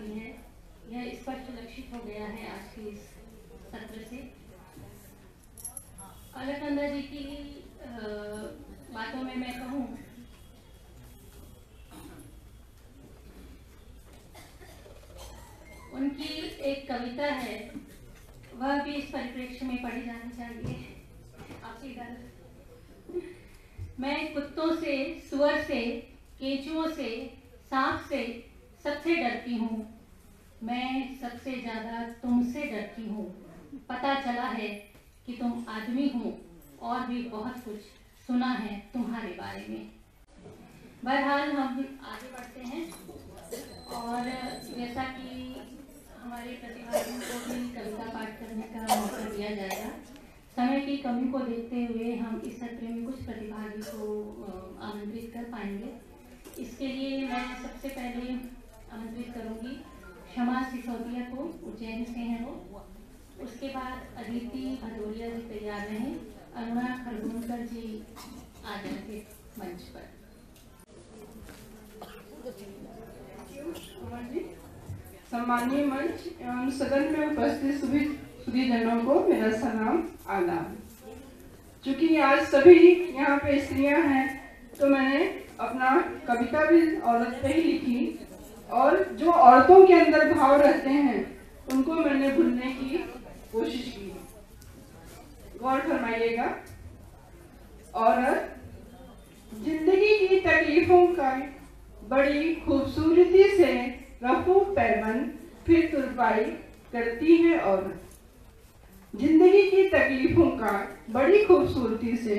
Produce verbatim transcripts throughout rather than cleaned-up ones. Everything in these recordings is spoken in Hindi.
दी है, यह स्पष्ट लक्षित हो गया है आज के इस सत्र से। अलकनंदा जी की बातों में मैं कहूँ उनकी एक कविता है, वह भी इस परिप्रेक्ष्य में पढ़ी जानी चाहिए। आपसे इधर मैं कुत्तों से, सुअर से, केंचुओं से, सांप से सबसे डरती हूँ, मैं सबसे ज्यादा तुमसे डरती हूँ। पता चला है कि तुम आदमी हो और भी बहुत कुछ सुना है तुम्हारे बारे में। बहरहाल हम आगे बढ़ते हैं और जैसा कि हमारे प्रतिभागियों को भी कविता पाठ करने का मौका दिया जाएगा, समय की कमी को देखते हुए हम इस सत्र में कुछ प्रतिभागी को आमंत्रित कर पाएंगे। इसके लिए मैं सबसे पहले आमंत्रित करूंगी क्षमा सिसोदिया को, उज्जैन से हैं वो। उसके बाद अदिति भदौरिया जी तैयार रहे, अरुणा खरगोनकर जी आ जाएंगे मंच पर। सम्मानीय मंच एवं सदन में उपस्थित सभी सुधीजनों को मेरा सलाम आदाब। चूँकि आज सभी यहाँ पे स्त्रियाँ हैं तो मैंने अपना कविता भी औरत पे ही लिखी, और जो औरतों के अंदर भाव रहते हैं उनको मैंने भूलने की कोशिश की। गौर फरमाइएगा। औरत जिंदगी की तकलीफों का बड़ी खूबसूरती से रफू पैबंद फिर तुरपाई करती है। औरत जिंदगी की तकलीफों का बड़ी खूबसूरती से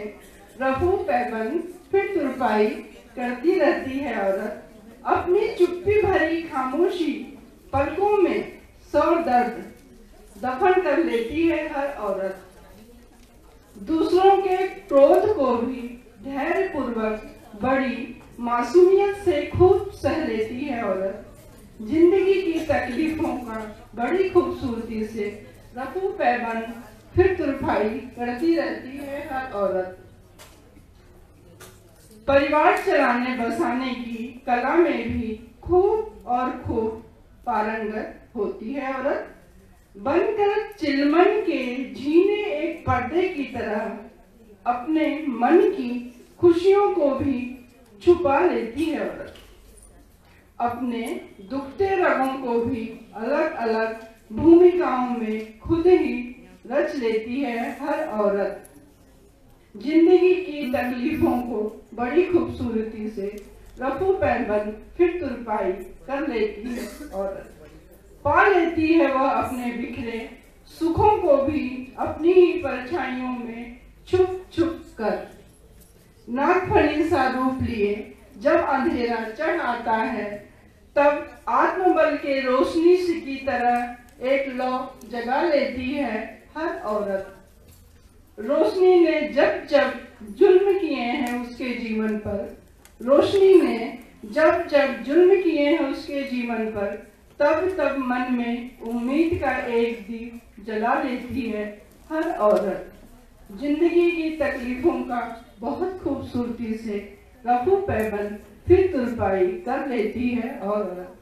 रफू पैबंद फिर तुरपाई करती रहती है। औरत अपनी चुप्पी भरी खामोशी पलकों में सौर दर्द दफन कर लेती है। हर औरत दूसरों के क्रोध को भी धैर्य पूर्वक बड़ी मासूमियत से खूब सह लेती है। औरत जिंदगी की तकलीफों का बड़ी खूबसूरती से रफू पैबंद फिर तुरफाई करती रहती है। हर औरत परिवार चलाने बसाने की कला में भी खूब और खूब पारंगत होती है। औरत बनकर चिलमन के झीने एक पर्दे की तरह अपने मन की खुशियों को भी छुपा लेती है। औरत अपने दुखते रगों को भी अलग अलग भूमिकाओं में खुद ही रच लेती है। हर औरत जिंदगी की तकलीफों को बड़ी खूबसूरती से रफू पैबंद फिर तुरपाई कर लेती है। औरत पा लेती है वह अपने बिखरे सुखों को भी अपनी ही परछाइयों में छुप छुप कर। नागफली सा रूप लिए जब अंधेरा चढ़ आता है तब आत्मबल के रोशनी की तरह एक लौ जगा लेती है। हर औरत रोशनी ने जब जब जुल्म किए हैं उसके जीवन पर, रोशनी ने जब जब जुल्म किए हैं उसके जीवन पर, तब तब मन में उम्मीद का एक दीप जला लेती है। हर औरत जिंदगी की तकलीफों का बहुत खूबसूरती से रफू पैबंद फिर तुरपाई कर लेती है। औरत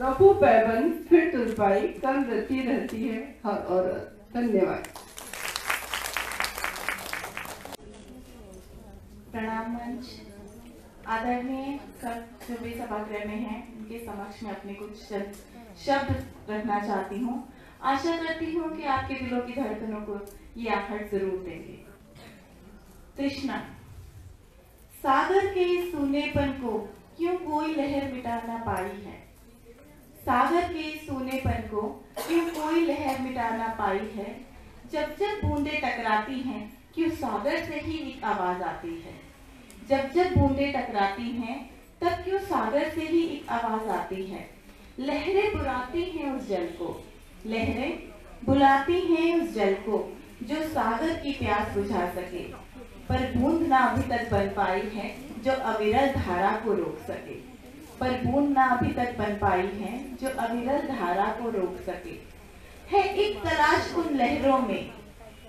रफू पैबंद फिर तुरपाई कर लेती रहती है। हर औरत। धन्यवाद। प्रणाम मंच। आदरणीय कवि जो सभागृह में हैं उनके समक्ष में अपने कुछ शब्द रखना चाहती हूँ। आशा करती हूँ कि आपके दिलों की धड़कनों को ये आहट जरूर देंगे। तृष्णा सागर के सूनेपन को क्यों कोई लहर मिटा ना पाई है, सागर के सूनेपन को क्यों कोई लहर मिटा ना पाई है, जब जब बूंदे टकराती हैं क्यों सागर से ही एक आवाज आती है, जब जब बूंदे टकराती हैं तब क्यों सागर से ही एक आवाज आती है। लहरें बुलाती हैं उस जल को, लहरें बुलाती हैं उस जल को जो सागर की प्यास बुझा सके, पर बूंद ना अभी तक बन पाई है जो अविरल धारा को रोक सके, पर बूंद ना अभी तक बन पाई है जो अविरल धारा को रोक सके। है एक तलाश उन लहरों में,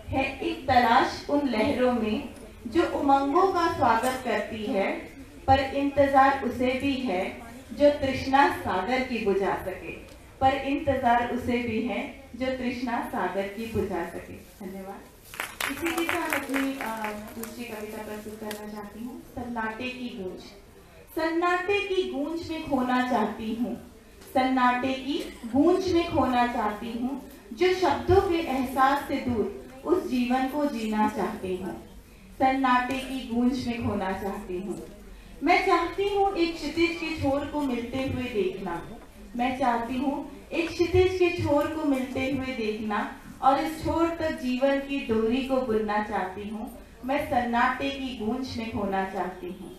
है एक तलाश उन लहरों में जो उमंगों का स्वागत करती है, पर इंतजार उसे भी है जो तृष्णा सागर की बुझा सके, पर इंतजार उसे भी है जो तृष्णा सागर की बुझा सके। धन्यवाद। इसी के साथ अपनी दूसरी कविता प्रस्तुत करना चाहती हूँ, सन्नाटे की गूंज। सन्नाटे की गूंज में खोना चाहती हूँ, सन्नाटे की गूंज में खोना चाहती हूँ, जो शब्दों के एहसास से दूर उस जीवन को जीना चाहती हूँ। सन्नाटे की गूंज में खोना चाहती हूँ। मैं चाहती हूँ एक क्षितिज के छोर को मिलते हुए देखना, मैं चाहती हूँ एक क्षितिज के छोर को मिलते हुए देखना, और इस छोर तक जीवन की डोरी को बुनना चाहती हूँ। मैं सन्नाटे की गूंज में खोना चाहती हूँ।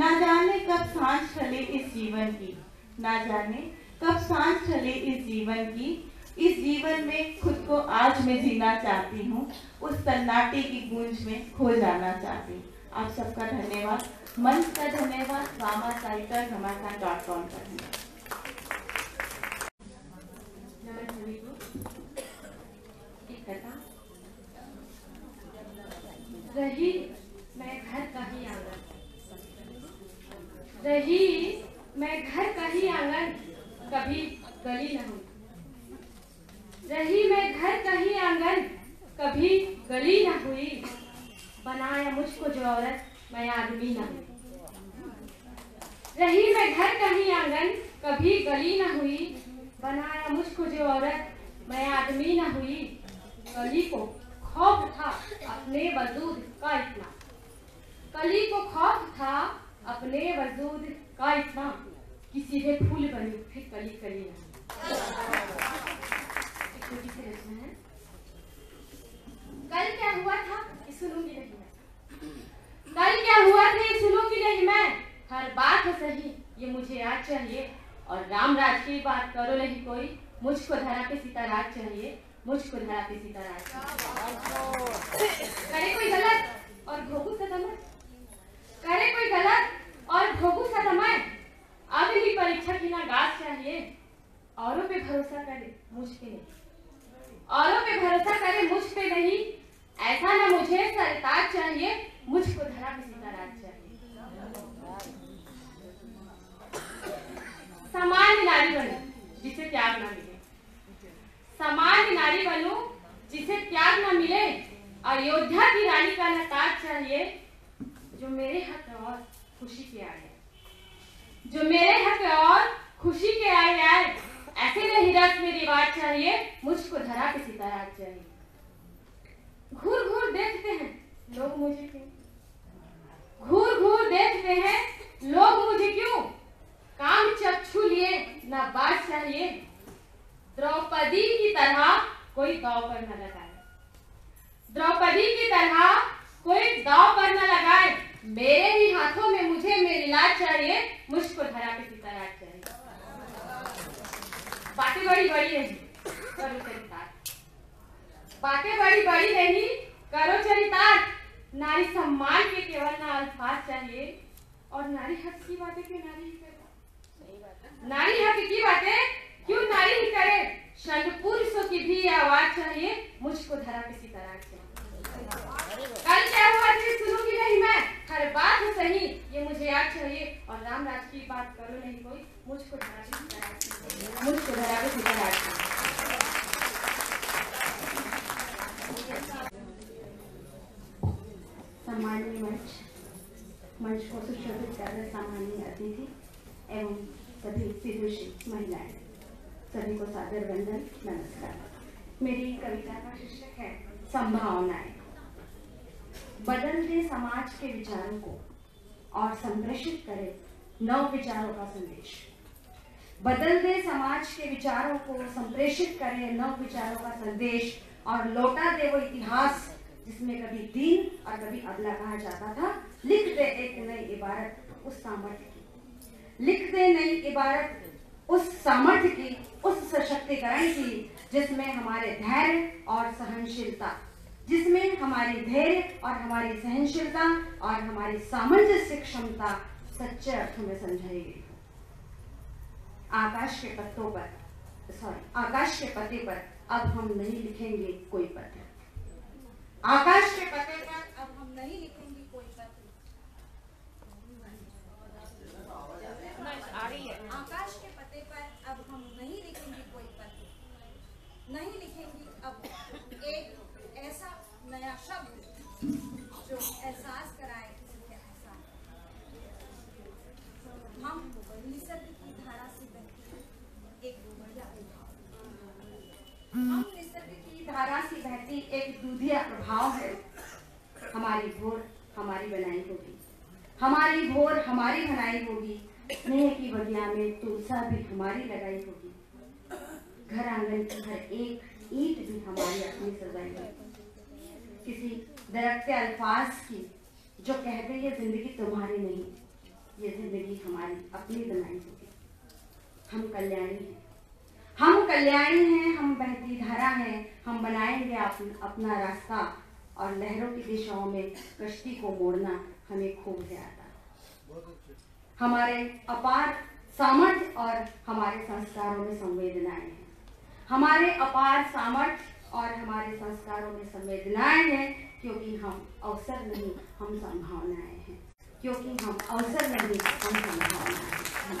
ना जाने कब सांस चले इस जीवन की, ना जाने कब सांस चले इस जीवन की, इस जीवन में खुद को आज में जीना चाहती हूँ, उस सन्नाटे की गूंज में खो जाना चाहती हूँ। आप सबका धन्यवाद, मंच का धन्यवाद, वामा साहित्य घमासान डॉट कॉम का धन्यवाद। रही मैं घर का ही आंगन, रही मैं घर का ही आंगन, कभी गली न हुई, रही मैं घर का ही आंगन, कभी गली न हुई, बनाया मुझको जो औरत मैं आदमी न हुई। रही मैं घर का ही आंगन, कभी गली न हुई, बनाया मुझको जो औरत मैं आदमी न हुई, कली को खौफ था अपने वजूद का इतना, कली को खौफ था अपने वजूद का इतना, किसी ने फूल बनी फिर कली कली न। कल क्या हुआ था ये सुनूंगी नहीं मैं, कल क्या हुआ था ये सुनूंगी नहीं मैं, हर बात है सही ये मुझे आज चाहिए, और राम राज की बात करो नहीं कोई, मुझको धरा पे सीता राज चाहिए, मुझको धरा पे सीता राज चाहिए। करे कोई गलत और भोगू सदमय, करे कोई गलत और भोगू सदमय, अब ही परीक्षा की ना गाज चाहिए, औरों पे भरोसा करे मुझ पे नहीं, औरों पे भरोसा करे मुझ पे नहीं, ऐसा ना मुझे सरताज चाहिए, मुझको धरा पे सीताराज चाहिए। सामान्य नारी बनूं जिसे त्याग ना मिले, सामान्य नारी बनूं जिसे त्याग ना मिले, अयोध्या की रानी का ना ताज चाहिए, जो मेरे हक और खुशी के आए, जो मेरे हक और खुशी के आए आए, ऐसे नहीं रस में रिवाज चाहिए, मुझको धरा पे सीताराज चाहिए। घूर घूर देखते हैं लोग मुझे क्यों, घूर घूर देखते हैं लोग मुझे क्यों, काम चक्षु लिए ना बात चाहिए, द्रौपदी की तरह कोई दाव पर न लगाए, द्रौपदी की तरह कोई दाव पर न लगाए, मेरे ही हाथों में मुझे मेरी लाज चाहिए, मुझको धरा पे सीता राज चाहिए। बातें बड़ी बड़ी है पर उतर, बातें बड़ी बड़ी नहीं करो चरितार्थ, नारी सम्मान के केवल ना अल्फाज चाहिए, और नारी हक की बातें क्यों नारी ही करे, नारी हक की बातें क्यों नारी ही करे, शंड पुरुषों की भी आवाज चाहिए, मुझको धरा पे सीता राज चाहिए। कल क्या हुआ था सुनूंगी नहीं मैं, हर बात सही ये मुझे याद चाहिए, और राम राज की बात करो नहीं कोई, मुझको धरा पे सीता राज चाहिए, मुझको धरा पे सीता राज चाहिए। सामान्य मंच, मंच को सुशोभित करना, सामान्य अतिथि एवं सभी विदुषी महिलाएं, सभी को सादर वंदन नमस्कार। मेरी कविता का शीर्षक है संभावनाएं। बदलते समाज के विचारों को और संप्रेषित करे नव विचारों का संदेश, बदलते समाज के विचारों को संप्रेषित करे नव विचारों का संदेश, और लौटा दे वो इतिहास जिसमें कभी दीन और कभी अबला कहा जाता था, लिख दे एक नई इबारत उस सामर्थ्य की, लिख दे नई इबारत उस सामर्थ्य की, उस सशक्तिकरण की जिसमें हमारे धैर्य और सहनशीलता, जिसमें हमारे धैर्य और हमारी सहनशीलता और हमारी सामंजस्य क्षमता सच्चे अर्थों में समझाई गई। आकाश के पत्तों पर सॉरी आकाश के पते पर अब हम नहीं लिखेंगे कोई पत्र, आकाश के पते पर अब हम नहीं लिखेंगे कोई पत्र, आकाश के पते पर अब हम नहीं लिखेंगे कोई शब्द जो एहसास कराए इसलिए एहसास हम निसर्ग की धारा से बहती एक दुधिया प्रभाव हम निसर्ग की धारा से बहती एक दुधिया प्रभाव है। हमारी भोर हमारी बनाई होगी, हमारी भोर हमारी बनाई होगी, स्नेह की बगिया में तुलसा भी हमारी लगाई होगी, घर आंगन की हर एक ईंट भी हमारी अपनी सजाई होगी। किसी दरख्ते अल्फाज की जो कहते ये जिंदगी तुम्हारी नहीं, ये जिंदगी हमारी अपनी बनाई होगी। हम कल्याणी हैं, हम कल्याणी हैं, हम बहती धारा हैं, हम बनाएंगे अपना रास्ता और लहरों की दिशाओं में कश्ती को मोड़ना हमें खूब है आता। हमारे अपार सामर्थ्य और हमारे संस्कारों में संवेदनाएं हैं, हमारे अपार सामर्थ्य और हमारे संस्कारों में संवेदनाएं हैं, क्योंकि हम अवसर नहीं हम संभावनाएं हैं, क्योंकि हम अवसर नहीं हम संभावनाएं हैं।